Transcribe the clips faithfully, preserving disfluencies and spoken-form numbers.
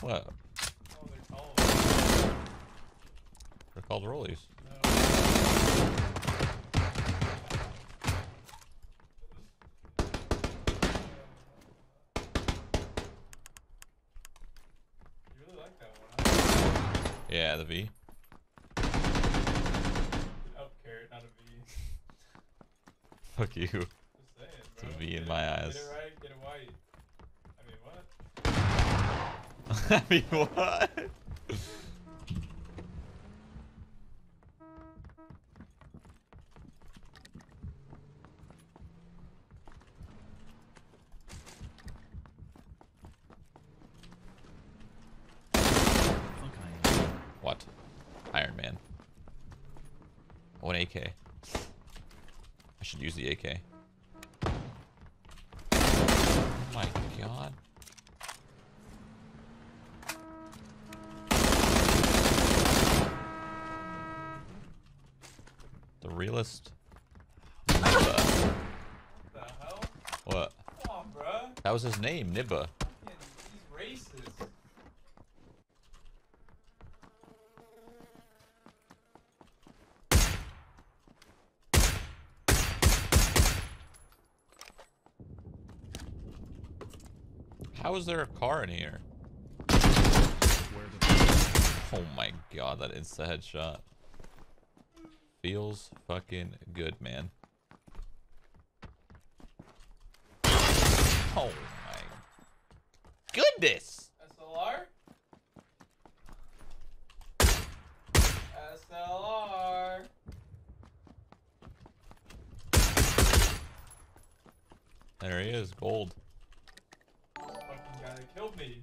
What? Oh, they're called. They're called rollies. No. You really like that one, huh? Yeah, the V. Up carrot, not a V. Fuck you. Just saying, bro. It's a V get in it, my eyes. Get it right, get it white. I mean, what? What? Iron Man. Oh, an A K. I should use the A K. Oh my god. Realist. Nibba. What the hell? What? Come on, bruh. That was his name, Nibba. Yeah, he's racist. How is there a car in here? Oh my god, that insta headshot. Feels fucking good, man. Oh my goodness! S L R? S L R! There he is, gold. Fucking guy that killed me.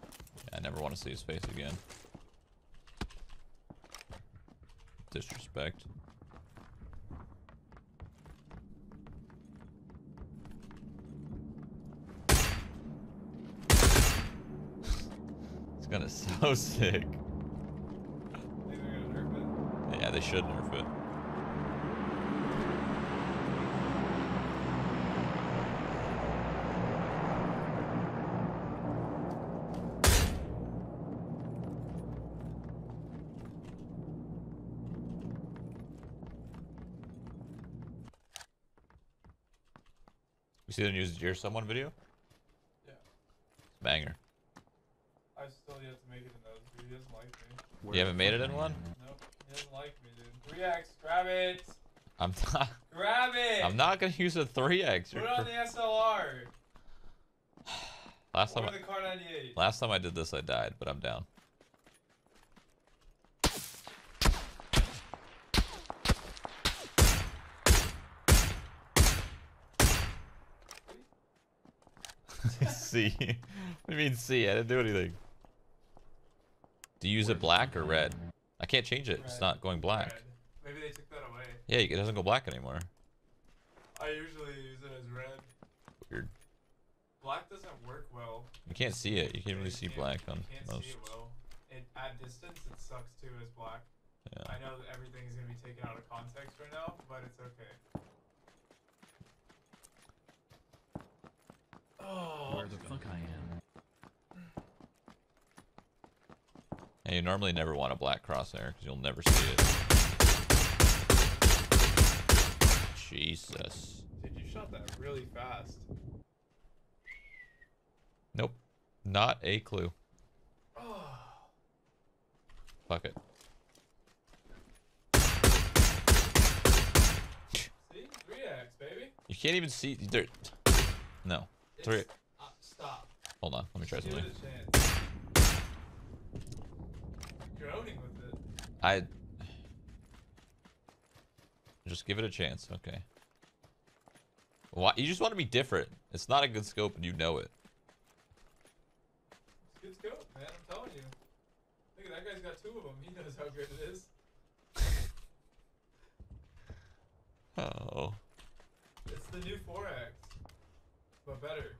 Yeah, I never want to see his face again. Disrespect. It's gonna so sick. They're gonna nerf it. Yeah, they should nerf it. You see the news deer someone video? Yeah. Banger. I still yet to make it in those, dude. He doesn't like me. You haven't made it in one? Nope. He doesn't like me, dude. three X, grab it! I'm not... Grab it! I'm not gonna use a three X. Put it on the S L R! Last time, or the car ninety-eight. Last time I did this, I died, but I'm down. C. What do you mean C? I didn't do anything. Do you use it black or red? I can't change it. Red. It's not going black. Red. Maybe they took that away. Yeah, it doesn't go black anymore. I usually use it as red. Weird. Black doesn't work well. You can't see it. You can't really see black on most. You can't see it well. It, at distance, it sucks too as black. Yeah. I know that everything's going to be taken out of context right now, but it's okay. Oh, where the fuck I am. And you normally never want a black crosshair because you'll never see it. Jesus. Dude, you shot that really fast. Nope. Not a clue. Oh. Fuck it. See? three X, baby. You can't even see. There. No. Three. Uh, stop. Hold on, let me try something. You're owning with it. I just give it a chance, okay. Why you just want to be different. It's not a good scope and you know it. It's a good scope, man, I'm telling you. Look at that guy's got two of them, he knows how good it is. Oh. It's the new four X. But better.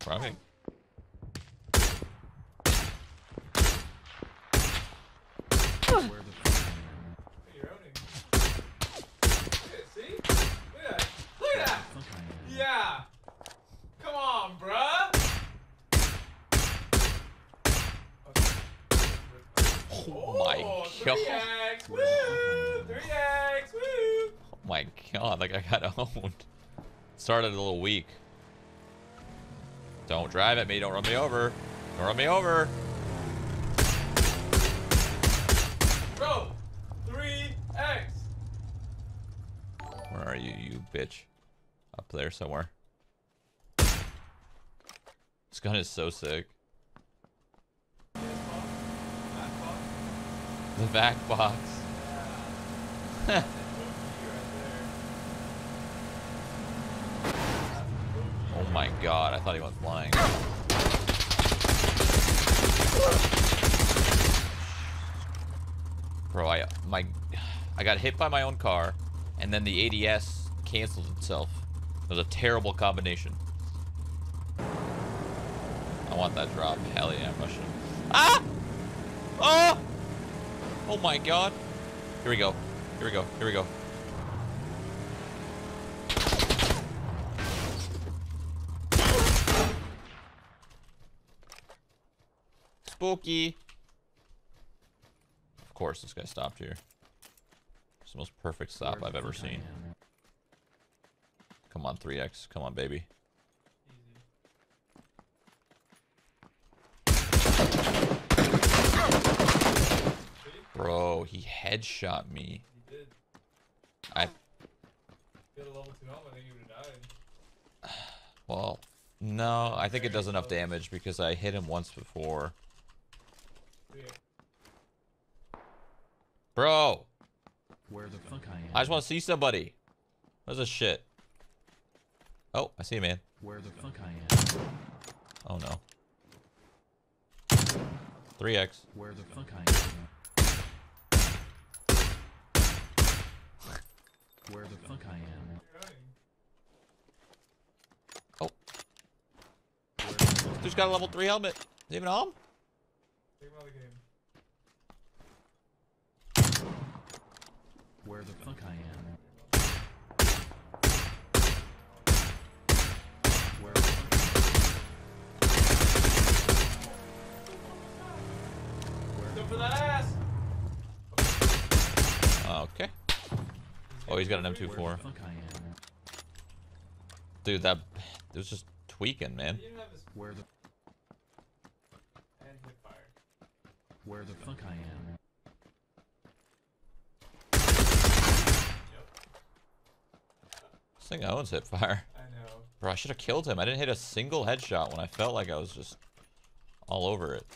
Probably. Where the hey, you're owning. Look at it, see? Look at that. Look at that. Yeah. Come god. Three eggs, woo! Three eggs, woo! Oh my god, like I got owned. Started a little weak. Don't drive at me, don't run me over. Don't run me over. Bro, three eggs. Where are you, you bitch? Up there somewhere. This gun is so sick. The back box. Yeah. Oh my god, I thought he went flying. Bro, I my I got hit by my own car and then the A D S canceled itself. It was a terrible combination. I want that drop. Hell yeah, I'm rushing. Ah! Oh! Oh my god. Here we go. Here we go. Here we go. Spooky. Of course, this guy stopped here. It's the most perfect stop I've ever seen. Come on, three X. Come on, baby. Bro, he headshot me. He did. I. If you had a level two helmet, I think you would have died. Well, no, I think it does enough damage because I hit him once before. Yeah. Bro! Where the fuck I am? I just want to see somebody. What is this shit? Oh, I see a man. Where the fuck I am? Oh no. three X. Where the fuck I am? Where the fuck I am? Oh. Dude's got a level three helmet. Is he even home? Take him out of the game. Where the fuck I am? Where the fuck I am? Go for that ass! Okay. Oh, he's got an M two four. Dude, that it was just tweaking, man. Where the Where the fuck I am? This thing owns hit fire. I know. Bro, I should have killed him. I didn't hit a single headshot when I felt like I was just all over it.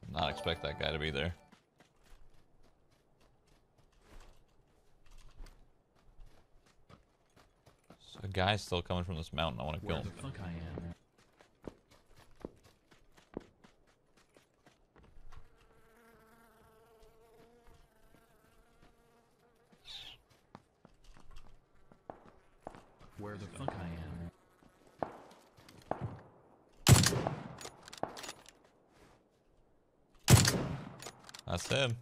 Did not expect that guy to be there. So a guy's still coming from this mountain. I want to kill him. Where the fuck I am? Where the fuck I am? That's him.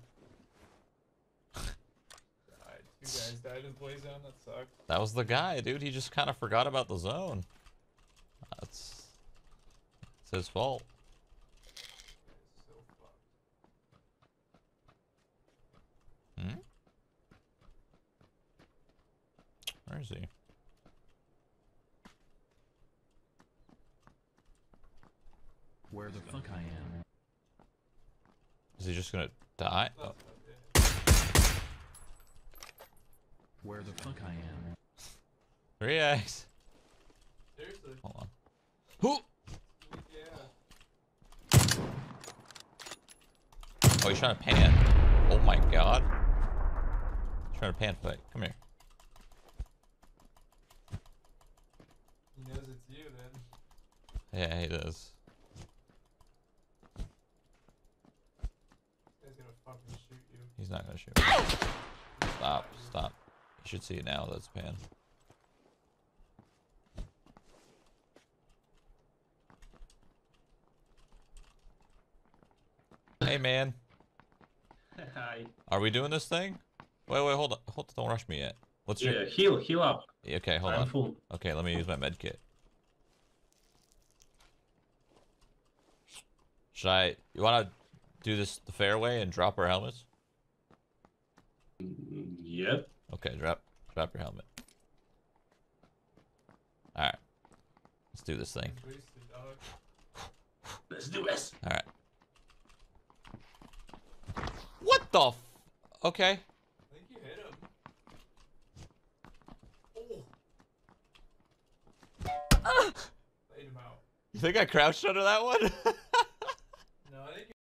Died. Two guys died in play zone. That sucked. That was the guy, dude. He just kind of forgot about the zone. That's it's his fault. Hmm? Where is he? Where the fuck I am? Is he just gonna die? Oh. Where the fuck I am? Three eggs. Seriously? Hold on. Who? Yeah. Oh, he's trying to pan. Oh my god. He's trying to pan fight. Come here. He knows it's you, then. Yeah, he does. He's not gonna shoot me. Stop, stop. You should see it now, that's pan. Hey man. die. Are we doing this thing? Wait, wait, hold on. Hold on, don't rush me yet. What's yeah, your... heal, heal up. Okay, hold I'm on. Full. Okay, let me use my med kit. Should I... You want to do this the fair way and drop our helmets? Yep. Okay, drop, drop your helmet. Alright. Let's do this thing. Let's do this. Alright. What the f... Okay. I think you hit him. Oh. Ah. Laid him out. You think I crouched under that one?